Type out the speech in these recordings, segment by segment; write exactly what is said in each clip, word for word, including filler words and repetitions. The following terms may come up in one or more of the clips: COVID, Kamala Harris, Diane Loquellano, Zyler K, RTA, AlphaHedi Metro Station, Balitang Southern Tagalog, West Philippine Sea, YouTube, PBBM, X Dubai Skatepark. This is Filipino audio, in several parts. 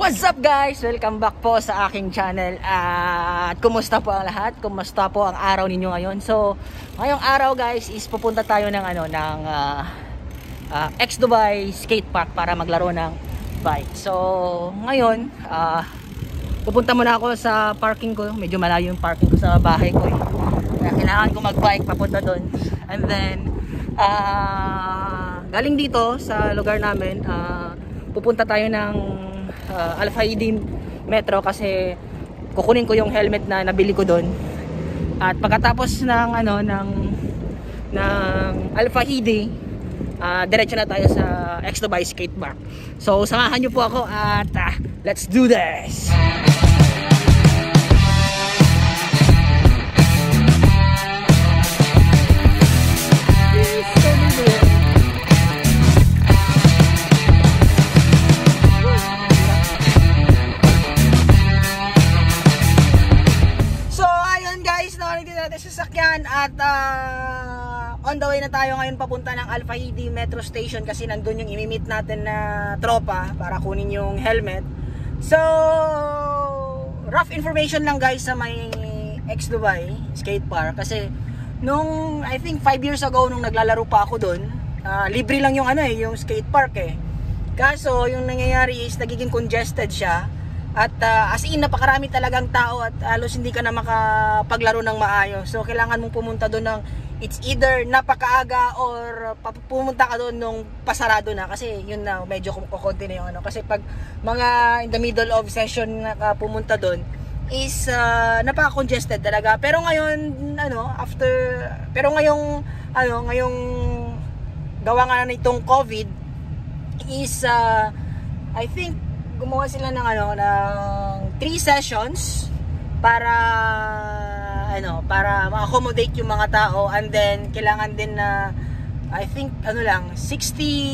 What's up guys? Welcome back po sa aking channel. At kumusta po ang lahat? Kumusta po ang araw ninyo ngayon? So, ngayong araw guys is pupunta tayo ng ano ng uh, uh, X Dubai Skatepark para maglaro ng bike. So, ngayon uh, pupunta muna ako sa parking ko. Medyo malayo yung parking ko sa bahay ko eh. Kailangan ko magbike papunta doon. And then uh, galing dito sa lugar namin, uh, pupunta tayo ng Uh, AlphaHedi Metro kasi kukunin ko yung helmet na nabili ko doon. At pagkatapos ng ano ng ng AlphaHedi, uh, diretso na tayo sa X Dubai Skatepark. So samahan niyo po ako at uh, let's do this. At uh, on the way na tayo ngayon papunta ng AlphaHedi Metro Station kasi nandun yung imimit natin na tropa para kunin yung helmet. So rough information lang guys sa may X Dubai Skatepark kasi nung I think five years ago nung naglalaro pa ako dun, uh, libre lang yung ano eh, yung skatepark eh. Kaso yung nangyayari is nagiging congested siya. At uh, as in napakarami talagang tao at halos hindi ka na makapaglaro ng maayos. So kailangan mong pumunta doon ng it's either napakaaga or pumunta ka doon nung pasarado na kasi yun na medyo kukunti na yung ano. Kasi pag mga in the middle of session na uh, pumunta doon is uh, napaka-congested talaga. Pero ngayon ano after pero ngayong ano ngayong gawa nga na itong COVID is uh, I think gumawa sila ng ano ng three sessions para ano para ma-accommodate yung mga tao and then kailangan din na I think ano lang sixty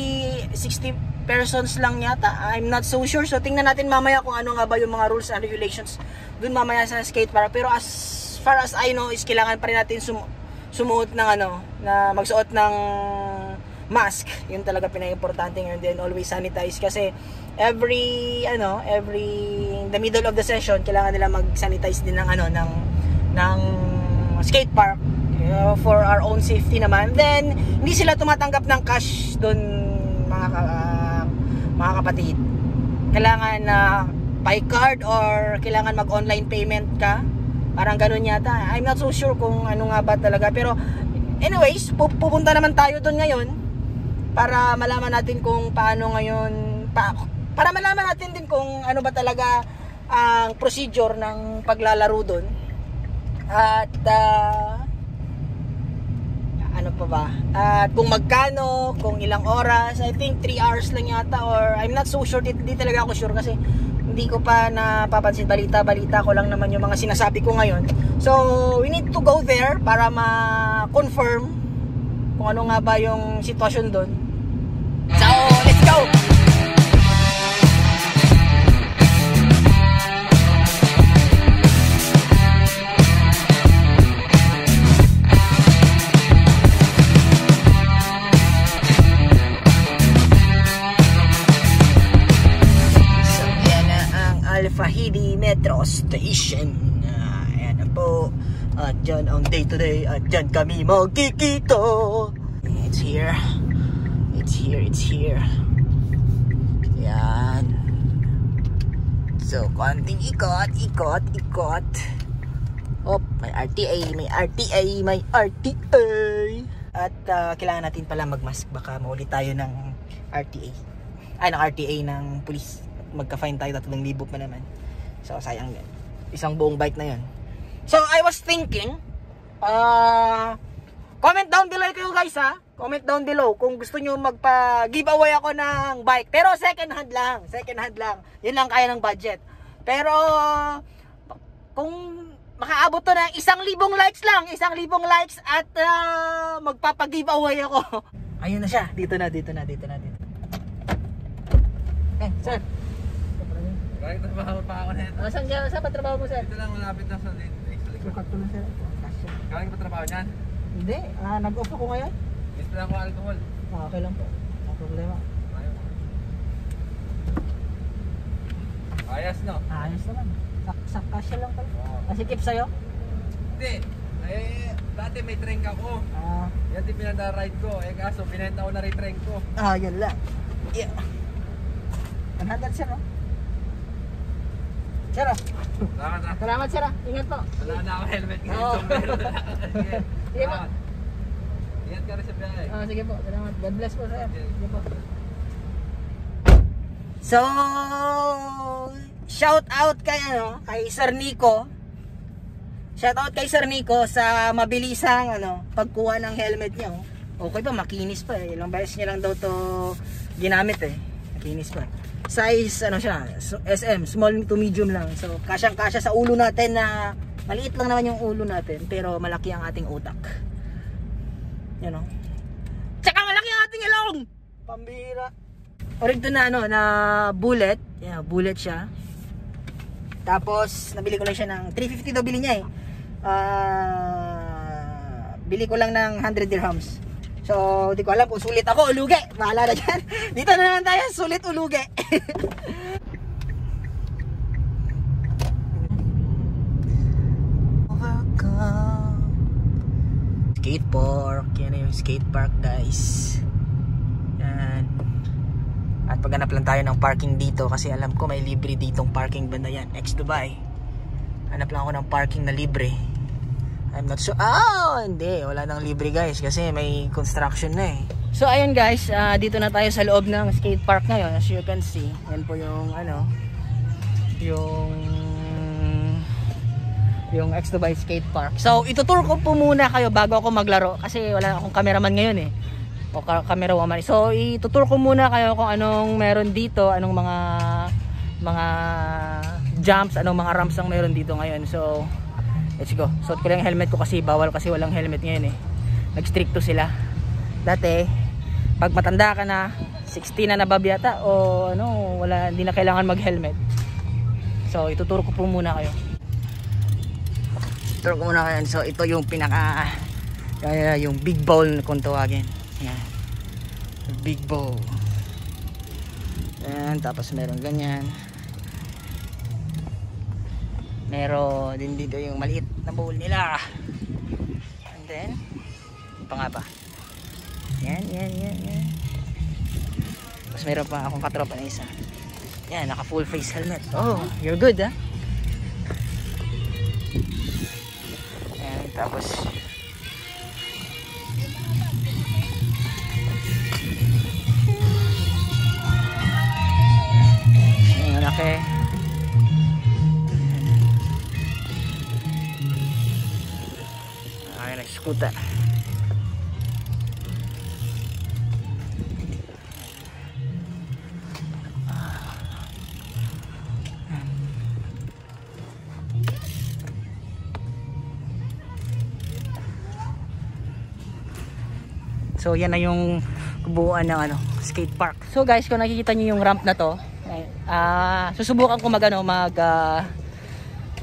persons lang yata. I'm not so sure. So tingnan natin mamaya kung ano nga ba yung mga rules and regulations dun mamaya sa skatepark. Pero as far as I know is kailangan pa rin natin sum sumuot ng ano na magsuot ng mask. Yun talaga pinaka-importante and then always sanitize kasi every ano every in the middle of the session kailangan nila mag-sanitize din ng ano ng ng skate park uh, for our own safety naman. Then hindi sila tumatanggap ng cash doon mga uh, mga kapatid. Kailangan na uh, by card or kailangan mag-online payment ka. Parang ganoon yata. I'm not so sure kung ano nga ba talaga pero anyways, pupunta naman tayo doon ngayon para malaman natin kung paano ngayon para malaman natin din kung ano ba talaga ang procedure ng paglalaro doon. At uh, ano pa ba? At kung magkano, kung ilang oras. I think three hours lang yata or I'm not so sure. Di, di talaga ako sure kasi hindi ko pa napapansin. Balita-balita ko lang naman yung mga sinasabi ko ngayon. So, we need to go there para ma-confirm kung ano nga ba yung sitwasyon doon. So, let's go! AlphaHedi Metro Station. Uh, ayan na po. At uh, dyan ang day today. At uh, dyan kami magkikito. It's here. It's here. It's here. Ayan. So, konting ikot. Ikot. Ikot. Op, may R T A. May R T A. May R T A. At uh, kailangan natin pala magmask. Baka mauli tayo ng R T A. Ay, ng R T A ng police. Magka-fine tayo tatlong libo pa naman. So sayang yan. Isang buong bike na yun. So I was thinking, uh, comment down below kayo guys ha. Comment down below kung gusto nyo magpa-giveaway ako ng bike. Pero second hand lang. Second hand lang. Yun lang kaya ng budget. Pero kung makaabot to na isang libong likes lang. Isang libong likes at uh, magpapa-giveaway ako. Ayun na siya. Dito na, dito na, dito na, dito. Eh, sir. Bakit trabaho pa ako nito? Saan ka? Saan pa trabaho mo, sir? Dito lang, malapit na sa late. Sukat ko na, sir. Galing pa trabaho niyan? Hindi. Ah, nag-off ako ngayon. Gusto lang ako alcohol. Ah, okay lang po. Ang problema. Ayaw. Ayos no? Ayos naman. Saksak kasya lang pala. Kasi tip sa'yo? Hindi. Eh, dati may treng ako. Ah. Yan din pinanda-ride ko. Eh kaso, binenta ko na rin treng ko. Ah, yun lang. Yeah. Anhandal siya no? Sir, salamat na. Salamat sir. Ingat po. Wala na ako helmet ngayon. Oo. Sige. Sige po. Ingat ka rin sa biyahe. Oo, sige po. Salamat. God bless po sir. Sige po. So, shout out kay, ano, kay Sir Nico. Shout out kay Sir Nico sa mabilisang ano, pagkuha ng helmet niya. Oh. Okay pa, makinis pa eh. Ilang beses niya lang daw to ginamit eh. Makinis pa. Size ano siya, S M, small to medium lang. So kasyang-kasya sa ulo natin na maliit lang naman yung ulo natin pero malaki ang ating utak. You know. Tsaka malaki ang ating ilong. Pambira. Origto na ano na bullet, yeah, bullet siya. Tapos nabili ko lang siya ng three fifty daw bili niya eh. Uh, bili ko lang ng one hundred dirhams. So, di ko alam kung sulit ako, uluge. Bahala na dyan. Dito na naman tayo, sulit uluge. Skatepark. Yan na yung skatepark, guys. Yan. At paghanap lang tayo ng parking dito kasi alam ko may libre ditong parking banda yan. X Dubai. Hanap lang ako ng parking na libre. I'm not sure. Ah, oh, hindi. Wala nang libre guys kasi may construction na eh. So ayun guys, uh, dito na tayo sa loob ng skate park ngayon. As you can see, yan po yung ano, yung yung X Dubai Skatepark. So itutur ko po muna kayo bago ako maglaro kasi wala akong cameraman ngayon eh. O camera woman. So itutur ko muna kayo kung anong meron dito, anong mga mga jumps, anong mga ramps ang meron dito ngayon. So let's go. Suot ko lang yung helmet ko kasi bawal kasi walang helmet ngayon eh. Nag-stricto sila. Dati, pag matanda ka na, sixteen na nabab yata o ano, wala, hindi na kailangan mag-helmet. So, ituturo ko po muna kayo. Ituturo ko muna kayo. So, ito yung pinaka, uh, yung big bowl kung tawagin. Ayan. Big bowl. Ayan, tapos meron ganyan. Meron din dito yung maliit na bowl nila. And then, pa nga pa. Yan, yan, yan, yan. Tapos meron pa akong katropa na isa. Yan, naka full face helmet. Oh, you're good, ha? Yan, tapos yung naki scooter. So yan na yung buuan ng ano, skate park. So guys, kung nakikita niyo yung ramp na to, uh, susubukan ko mag ano, mag uh,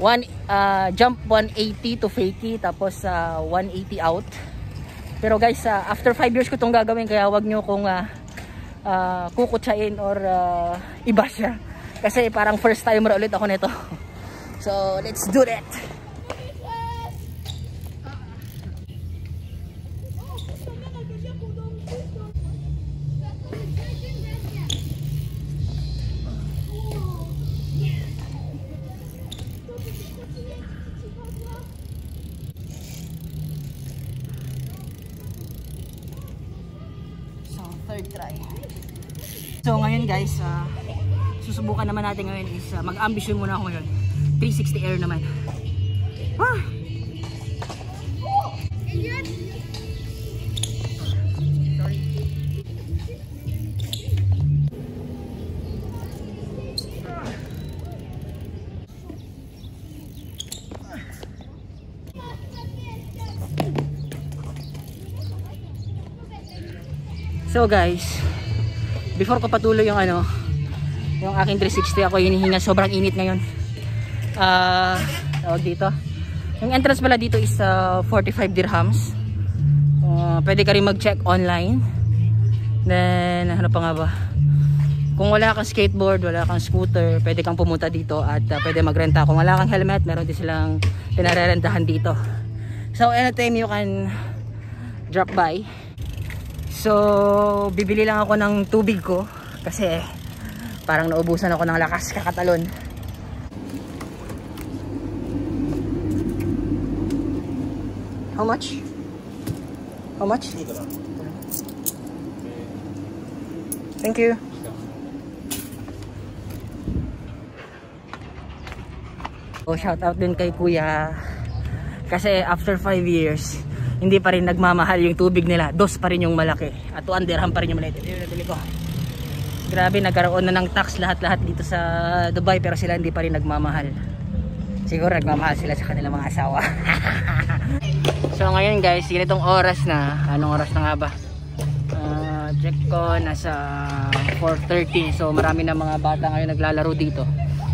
One, uh, jump one eighty to fakey tapos uh, one eighty out. Pero guys, uh, after five years ko itong gagawin kaya wag nyo kung uh, uh, kukutsain or uh, iba siya. Kasi parang first timer ulit ako nito. So let's do that. So ngayon guys, uh, susubukan naman natin ngayon is uh, mag-ambisyon muna ako ngayon. three sixty air naman. Ah! So guys, before ko patuloy yung ano, yung aking three sixty, ako hinihinga, sobrang init ngayon. Ah, uh, dito. Yung entrance pala dito is uh, forty-five dirhams. Uh, pwede ka rin mag-check online. Then, ano pa nga ba? Kung wala kang skateboard, wala kang scooter, pwede kang pumunta dito at uh, pwede magrenta. Kung wala kang helmet, meron din silang pinarerentahan dito. So anytime you can drop by. So bibili lang ako ng tubig ko kasi parang naubusan ako ng lakas kakatalon. How much? How much? Thank you. Oh, shout out din kay Kuya. Kasi after five years, hindi pa rin nagmamahal yung tubig nila. Dos pa rin yung malaki. At one dirham pa rin yung malaki. Grabe, nagkaroon na ng tax lahat-lahat dito sa Dubai, pero sila hindi pa rin nagmamahal. Siguro nagmamahal sila sa kanilang mga asawa. So ngayon guys, ganitong oras na, anong oras na nga ba? Uh, check ko, nasa four thirty. So marami na mga bata ngayon naglalaro dito.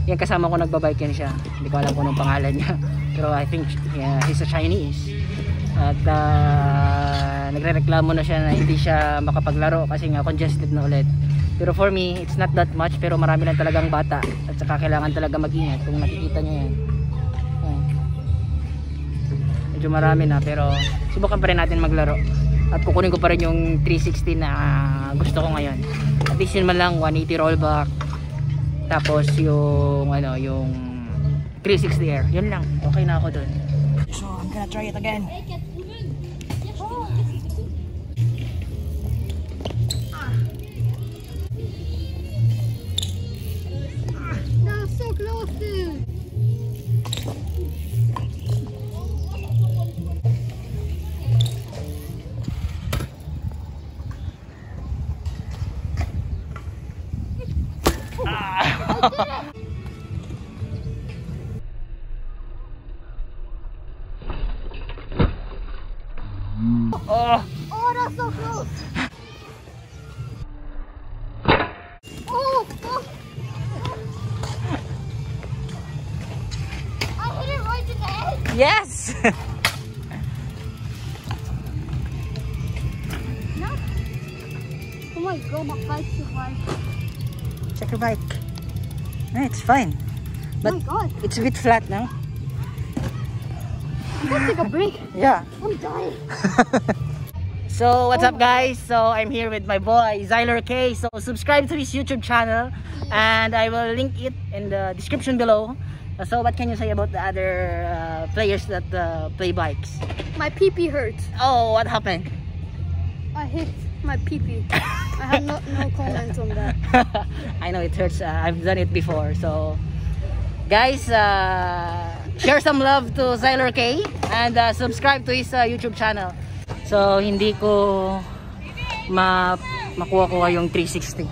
Yan, kasama ko nagbabike yan siya. Hindi ko alam kung anong pangalan niya. Pero I think yeah, he's a Chinese. At uh, nagre-reklamo na siya na hindi siya makapaglaro kasi nga congested na ulit. Pero for me, it's not that much. Pero marami lang talagang bata. At saka kailangan talaga mag-ingat kung nakikita niya yan. Medyo marami na, pero subukan pa rin natin maglaro at kukunin ko pa rin yung three sixty na gusto ko ngayon. At least yun man lang, one eighty rollback, tapos yung ano, yung three sixty air, yun lang, okay na ako dun. So I'm gonna try it again. No, so close dude. Oh. Oh, that's so close. Oh, oh. I hit it right to the edge. Yes. No. Oh my god, my bike's so hard. Check your bike. No, it's fine. But oh my god, it's a bit flat now. Let's take a break. Yeah. I'm dying. So what's oh up guys? So I'm here with my boy Zyler K. So subscribe to his YouTube channel and I will link it in the description below. So what can you say about the other uh, players that uh, play bikes? My pee pee hurts. Oh, what happened? I hit my pee pee. I have no, no comments on that. I know it hurts. Uh, I've done it before. So guys, uh, share some love to Zyler K and uh, subscribe to his uh, YouTube channel. So hindi ko ma makuha-kuha yung three sixty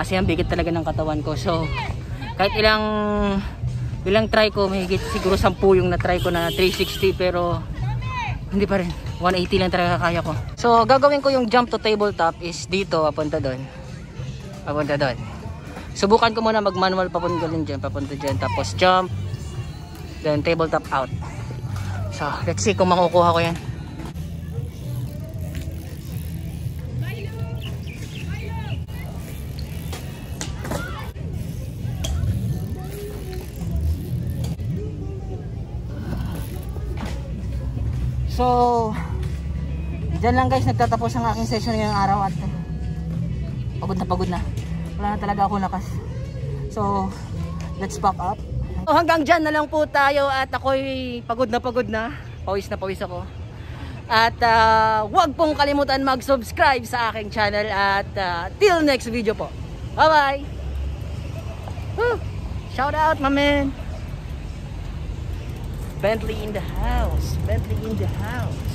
kasi ang bigat talaga ng katawan ko. So kahit ilang ilang try ko, mahigit siguro ten yung na-try ko na three sixty, pero hindi pa rin. one eighty lang talaga kaya ko. So gagawin ko yung jump to tabletop is dito, papunta doon. Papunta doon. Subukan ko muna mag-manual papunta doon, papunta dyan, tapos jump. Then tabletop out. So let's see kung makukuha ko yan. So dyan lang guys, nagtatapos ang aking session ngayong araw at pagod na pagod na. Wala na talaga ako lakas. So let's pop up. So hanggang dyan na lang po tayo at ako'y pagod na pagod na. Pawis na pawis ako. At uh, huwag pong kalimutan mag-subscribe sa aking channel at uh, till next video po. Bye-bye! Shout out my man! Bentley in the house! Bentley in the house!